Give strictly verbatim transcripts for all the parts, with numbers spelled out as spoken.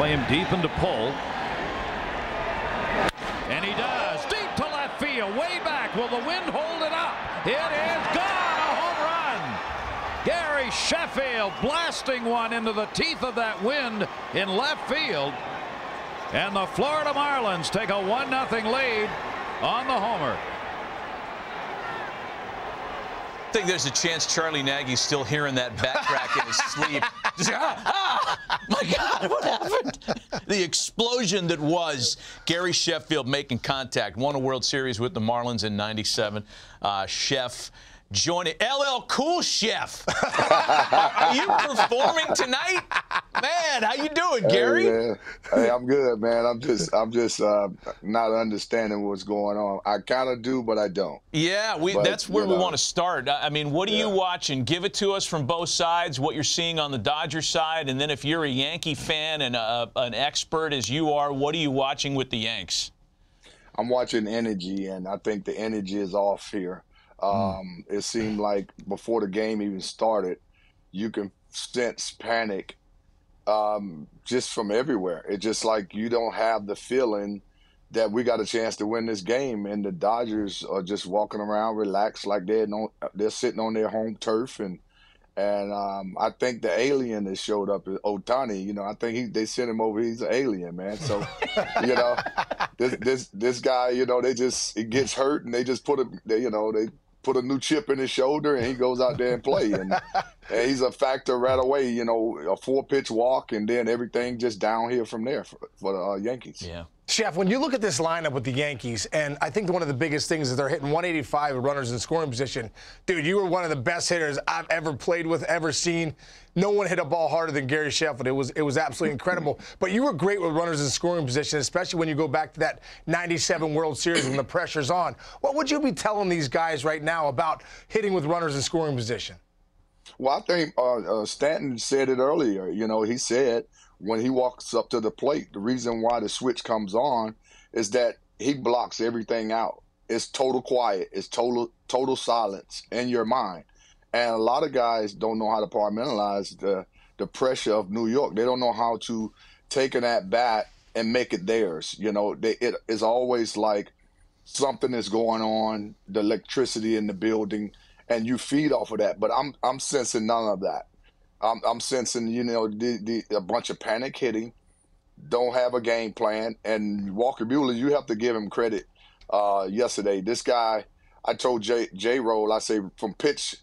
Play him deep into Pull. And he does. Deep to left field. Way back. Will the wind hold it up? It is gone. A home run. Gary Sheffield blasting one into the teeth of that wind in left field. And the Florida Marlins take a one nothing lead on the homer. I think there's a chance Charlie Nagy's still hearing that bat crack in his sleep. Just, ah, ah, my God, what happened? The explosion that was Gary Sheffield making contact. Won a World Series with the Marlins in ninety-seven. Uh, Chef joining L L Cool Chef. are, are you performing tonight? Man, how you doing, Gary? Hey, man. Hey, I'm good, man. I'm just, I'm just uh, not understanding what's going on. I kind of do, but I don't. Yeah, we. But, that's where we know. want to start. I mean, what are yeah. you watching? Give it to us from both sides. What you're seeing on the Dodger side, and then if you're a Yankee fan and a, an expert as you are, what are you watching with the Yanks? I'm watching energy, and I think the energy is off here. Um, mm. It seemed like before the game even started, you can sense panic. Um, just from everywhere. It's just like you don't have the feeling that we got a chance to win this game, and the Dodgers are just walking around relaxed like they're no, they're sitting on their home turf, and and um, I think the alien that showed up is Ohtani. You know, I think he, they sent him over. He's an alien, man. So you know, this this this guy, you know, they just it gets hurt, and they just put him. They, you know, they put a new chip in his shoulder, and he goes out there and play. And, and he's a factor right away, you know, a four-pitch walk, and then everything just downhill from there for, for the uh, Yankees. Yeah. Chef, when you look at this lineup with the Yankees, and I think one of the biggest things is they're hitting one eighty-five with runners in scoring position. Dude, you were one of the best hitters I've ever played with, ever seen. No one hit a ball harder than Gary Sheffield. It was, it was absolutely incredible. But you were great with runners in scoring position, especially when you go back to that ninety-seven World Series when the pressure's on. What would you be telling these guys right now about hitting with runners in scoring position? Well, I think uh, uh, Stanton said it earlier. You know, he said when he walks up to the plate, the reason why the switch comes on is that he blocks everything out. It's total quiet. It's total total silence in your mind. And a lot of guys don't know how to compartmentalize the, the pressure of New York. They don't know how to take an at-bat and make it theirs. You know, they, it, it's always like something is going on, the electricity in the building, and you feed off of that. But I'm I'm sensing none of that. I'm, I'm sensing, you know, the, the, a bunch of panic hitting, don't have a game plan. And Walker Buehler, you have to give him credit uh, yesterday. This guy, I told J, J Roll, I say from pitch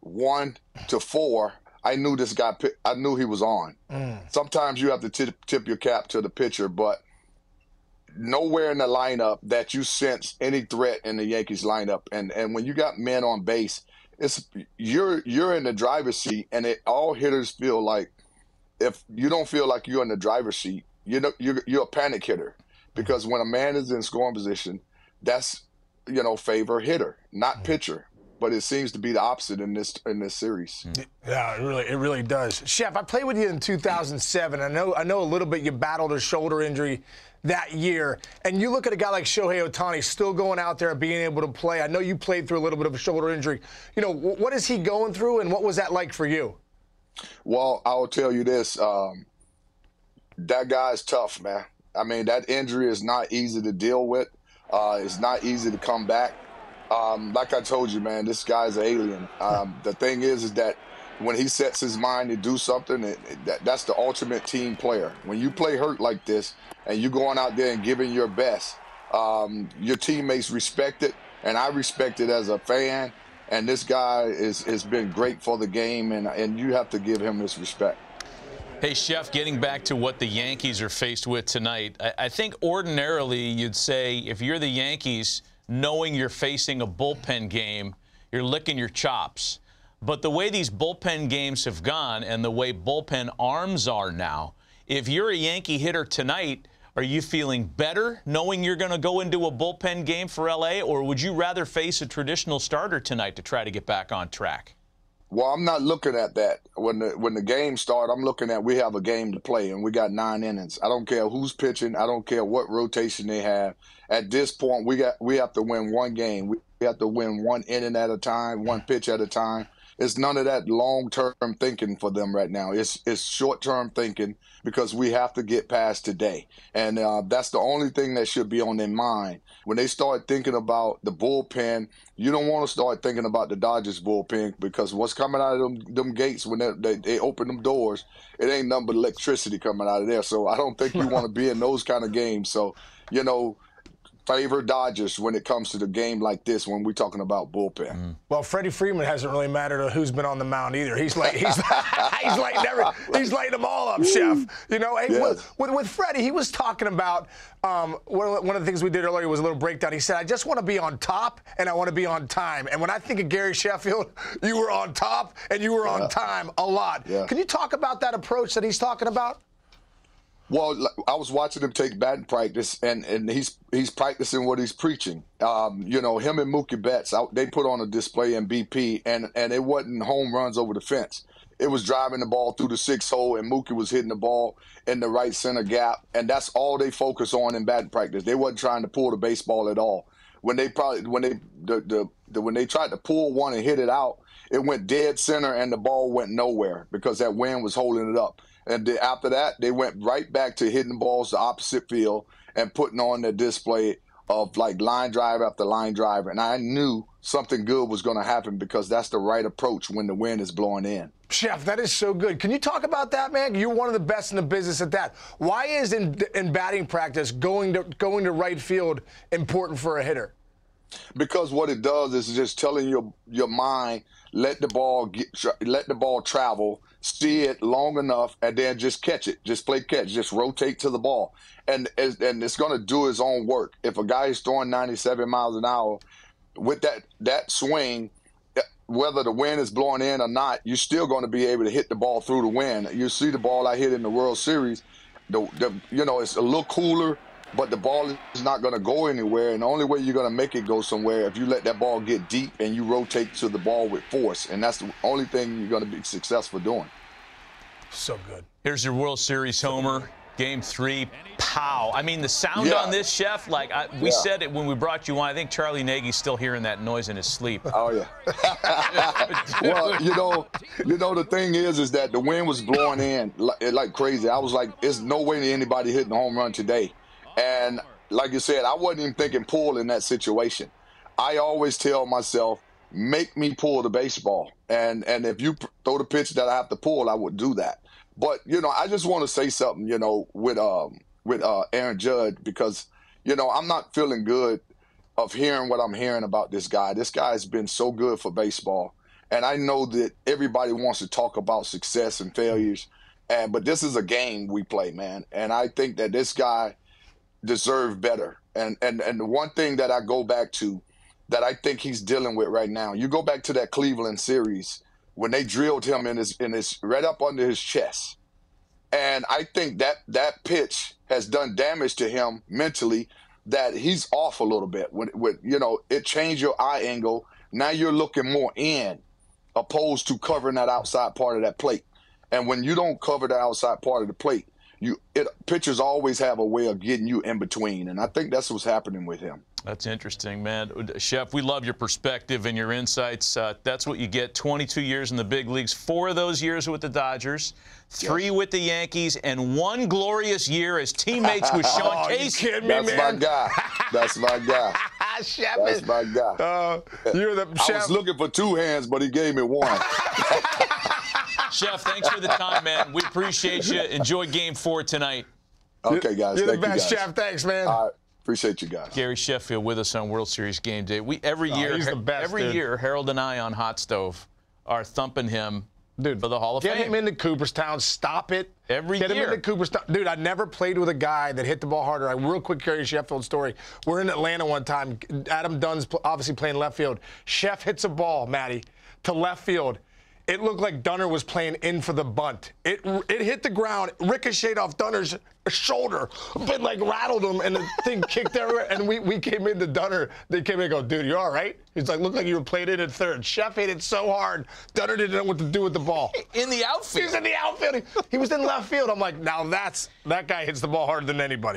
one to four, I knew this guy, I knew he was on. Mm. Sometimes you have to tip, tip your cap to the pitcher, but nowhere in the lineup that you sense any threat in the Yankees lineup. And, and when you got men on base, It's you're you're in the driver's seat, and it, all hitters feel like if you don't feel like you're in the driver's seat, you know you're you're a panic hitter, because when a man is in scoring position, that's you know favor hitter, not pitcher. But it seems to be the opposite in this in this series. Yeah, it really it really does. Chef, I played with you in two thousand seven. I know I know a little bit. You battled a shoulder injury that year, and you look at a guy like Shohei Ohtani still going out there being able to play. I know you played through a little bit of a shoulder injury. You know, what is he going through, and what was that like for you? Well, I'll tell you this: um, that guy's tough, man. I mean, that injury is not easy to deal with. Uh, it's not easy to come back. Um, like I told you, man, this guy's an alien. Um, the thing is, is that when he sets his mind to do something, it, it, that, that's the ultimate team player. When you play hurt like this and you're going out there and giving your best, um, your teammates respect it, and I respect it as a fan. And this guy is has been great for the game, and, and you have to give him his respect. Hey, Chef, getting back to what the Yankees are faced with tonight, I, I think ordinarily you'd say if you're the Yankees, knowing you're facing a bullpen game, you're licking your chops. But the way these bullpen games have gone and the way bullpen arms are now, if you're a Yankee hitter tonight, are you feeling better knowing you're going to go into a bullpen game for L A, or would you rather face a traditional starter tonight to try to get back on track? Well, I'm not looking at that. When the, when the game starts, I'm looking at we have a game to play, and we got nine innings. I don't care who's pitching. I don't care what rotation they have. At this point, we got we have to win one game. We have to win one inning at a time, one pitch at a time. it's none of that long-term thinking for them right now. It's it's short-term thinking because we have to get past today. And uh, that's the only thing that should be on their mind. When they start thinking about the bullpen, you don't want to start thinking about the Dodgers bullpen, because what's coming out of them, them gates when they, they, they open them doors, it ain't nothing but electricity coming out of there. So I don't think you want to be in those kind of games. So, you know, favor Dodgers when it comes to the game like this when we're talking about bullpen. Mm-hmm. Well, Freddie Freeman hasn't really mattered who's been on the mound either. He's like he's he's lighting every, he's lighting them all up, Chef. You know, yes. with, with with Freddie, he was talking about um, one, one of the things we did earlier was a little breakdown. He said, "I just want to be on top and I want to be on time." And when I think of Gary Sheffield, you were on top and you were on yeah. time a lot. Yeah. Can you talk about that approach that he's talking about? Well, I was watching him take batting practice, and, and he's he's practicing what he's preaching. Um, you know, him and Mookie Betts, I, they put on a display in B P, and, and it wasn't home runs over the fence. It was driving the ball through the six hole, and Mookie was hitting the ball in the right center gap, and that's all they focus on in batting practice. They wasn't trying to pull the baseball at all. When they probably when they the, the, the when they tried to pull one and hit it out, it went dead center, and the ball went nowhere because that wind was holding it up. And after that, they went right back to hitting balls to opposite field and putting on the display of like line drive after line drive. And I knew something good was going to happen because that's the right approach when the wind is blowing in. Chef, that is so good. Can you talk about that, man? You're one of the best in the business at that. Why is in, in batting practice going to, going to right field important for a hitter? Because what it does is just telling your your mind, let the ball get, let the ball travel, see it long enough, and then just catch it. Just play catch. Just rotate to the ball, and and it's going to do its own work. If a guy is throwing ninety-seven miles an hour with that that swing, whether the wind is blowing in or not, you're still going to be able to hit the ball through the wind. You see the ball I hit in the World Series. The, the you know it's a little cooler, but the ball is not going to go anywhere, and the only way you're going to make it go somewhere if you let that ball get deep and you rotate to the ball with force, and that's the only thing you're going to be successful doing. So good. Here's your World Series homer, game three, pow. I mean, the sound yeah. on this, Chef, like I, we yeah. said it when we brought you on. I think Charlie Nagy's still hearing that noise in his sleep. Oh, yeah. Well, you know, you know, the thing is, is that the wind was blowing in like, like crazy. I was like, there's no way that anybody hitting a home run today. And like you said, I wasn't even thinking pull in that situation. I always tell myself, make me pull the baseball. And and if you throw the pitch that I have to pull, I would do that. But, you know, I just want to say something, you know, with um, with uh, Aaron Judge, because, you know, I'm not feeling good of hearing what I'm hearing about this guy. This guy has been so good for baseball. And I know that everybody wants to talk about success and failures. And but this is a game we play, man. And I think that this guy deserve better. And, and and the one thing that I go back to that I think he's dealing with right now, you go back to that Cleveland series when they drilled him in his in his right up under his chest. And I think that that pitch has done damage to him mentally, that he's off a little bit. When, when you know, it changed your eye angle. Now you're looking more in opposed to covering that outside part of that plate. And when you don't cover the outside part of the plate, You, it, pitchers always have a way of getting you in between, and I think that's what's happening with him. That's interesting, man. Chef, we love your perspective and your insights. Uh, that's what you get, twenty-two years in the big leagues, four of those years with the Dodgers, three yes. with the Yankees, and one glorious year as teammates with Sean oh, Casey. You kidding me, that's man? That's my guy. That's my guy. Chef, that's my guy. Uh, you're the I Chef. was looking for two hands, but he gave me one. Chef, thanks for the time, man. We appreciate you. Enjoy game four tonight. Okay, guys. You're Thank the best, you guys. Chef. Thanks, man. I appreciate you guys. Gary Sheffield with us on World Series Game Day. We every oh, year, he's the best, every dude. year, Harold and I on Hot Stove are thumping him dude, for the Hall of Fame. Get him into Cooperstown. Stop it. Every Get year. Get him into Cooperstown. Dude, I never played with a guy that hit the ball harder. I, real quick, Gary Sheffield story. We're in Atlanta one time. Adam Dunn's obviously playing left field. Chef hits a ball, Matty, to left field. It looked like Dunner was playing in for the bunt. It it hit the ground, ricocheted off Dunner's shoulder, but like rattled him, and the thing kicked everywhere. And we, we came into Dunner. They came in and go, dude, you all right? He's like, looked like you were playing in at third. Chef hit it so hard, Dunner didn't know what to do with the ball. In the outfield. He was in the outfield. He, he was in left field. I'm like, now that's that guy hits the ball harder than anybody.